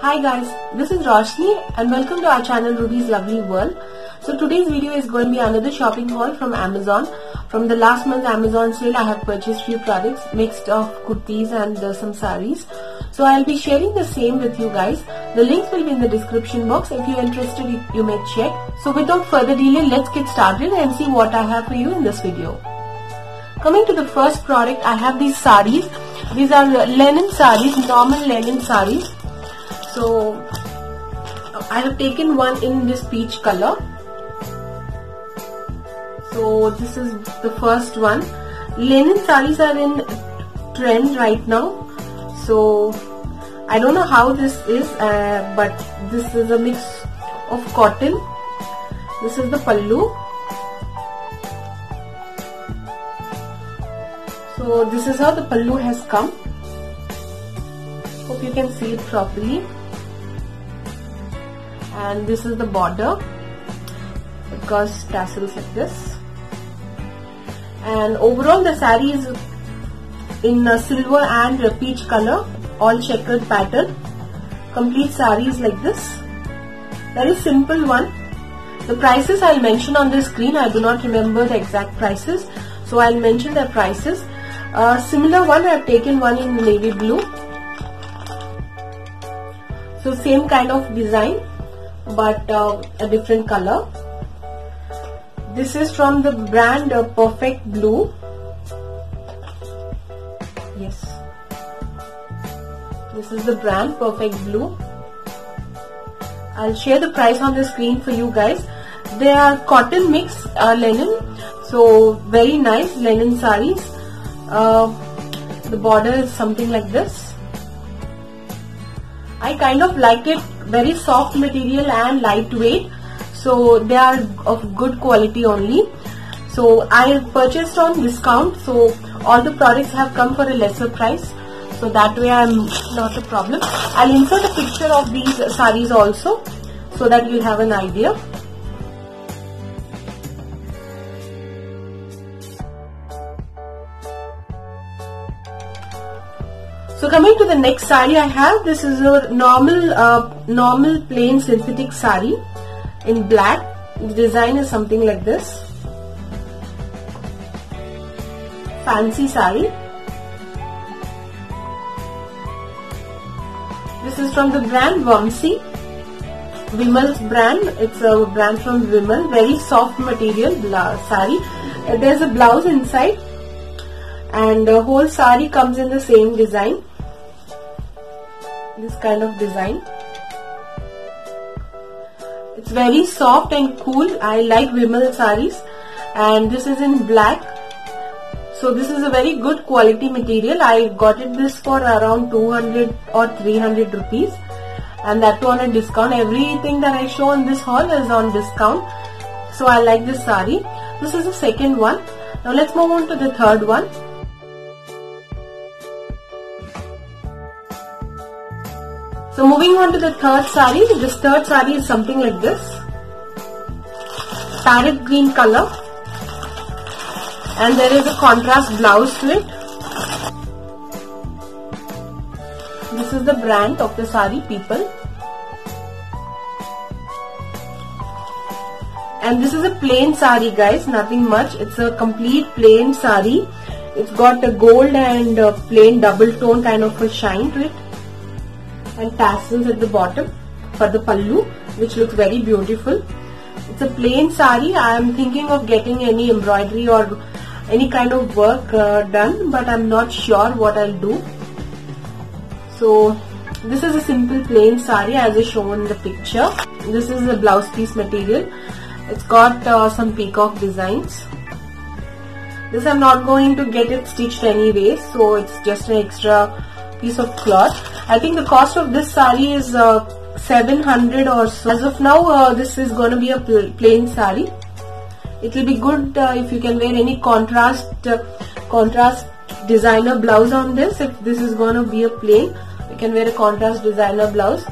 Hi guys, this is Roshni and welcome to our channel Ruby's Lovely World. So today's video is going to be another shopping haul from Amazon. From the last month's Amazon sale I have purchased few products, mixed of kurtis and some sarees. So I will be sharing the same with you guys. The links will be in the description box. If you are interested you may check. So without further delay let's get started and see what I have for you in this video. Coming to the first product, I have these sarees. These are linen sarees, normal linen sarees. So I have taken one in this peach color. So this is the first one. Linen sarees are in trend right now. So I don't know how this is, but this is a mix of cotton. This is the pallu. So this is how the pallu has come. Hope you can see it properly. And this is the border. It has tassels like this. And overall the saree is in silver and peach color, all checkered pattern. Complete saree is like this. Very simple one. The prices I will mention on the screen. I do not remember the exact prices, so I will mention the prices. Similar one, I have taken one in navy blue. So same kind of design but a different color. This is from the brand Perfect Blue. Yes, this is the brand Perfect Blue. I'll share the price on the screen for you guys. They are cotton mix linen, so very nice linen sarees. The border is something like this. I kind of like it. Very soft material and lightweight. So they are of good quality only. So I purchased on discount, so all the products have come for a lesser price. So that way I'm not a problem. I'll insert a picture of these sarees also so that you have an idea. So coming to the next saree I have, this is a normal plain synthetic saree in black. The design is something like this. Fancy saree. This is from the brand Vamsi, Wimmel's brand. It's a brand from Wimmel. Very soft material saree. There's a blouse inside. And the whole saree comes in the same design, this kind of design. It's very soft and cool. I like Wimmel sarees, and this is in black. So this is a very good quality material. I got it this for around 200 or 300 rupees, and that too on a discount. Everything that I show on this haul is on discount. So I like this saree. This is the second one. Now let's move on to the third one. So moving on to the third saree, this third saree is something like this, parrot green color, and there is a contrast blouse to it. This is the brand of the saree, People, and this is a plain saree guys, nothing much. It's a complete plain saree. It's got a gold and a plain double tone kind of a shine to it. And tassels at the bottom for the pallu, which looks very beautiful. It's a plain saree. I am thinking of getting any embroidery or any kind of work done, but I'm not sure what I'll do. So this is a simple plain saree as is shown in the picture. This is a blouse piece material. It's got some peacock designs. This I'm not going to get it stitched anyway, so it's just an extra piece of cloth. I think the cost of this saree is 700 or so. As of now, this is going to be a plain saree. It will be good if you can wear any contrast designer blouse on this. If this is going to be a plain, you can wear a contrast designer blouse.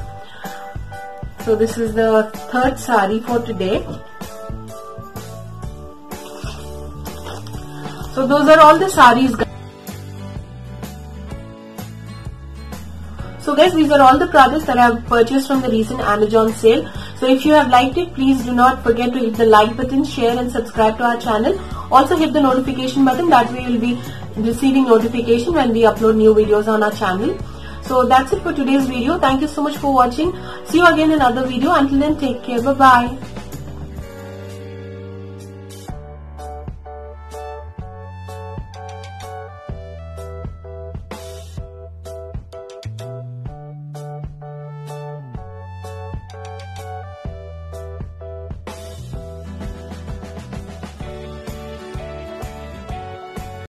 So this is the third saree for today. So those are all the sarees. So guys, these are all the products that I have purchased from the recent Amazon sale. So if you have liked it, please do not forget to hit the like button, share and subscribe to our channel. Also hit the notification button, that way you will be receiving notification when we upload new videos on our channel. So that's it for today's video. Thank you so much for watching. See you again in another video. Until then, take care. Bye bye.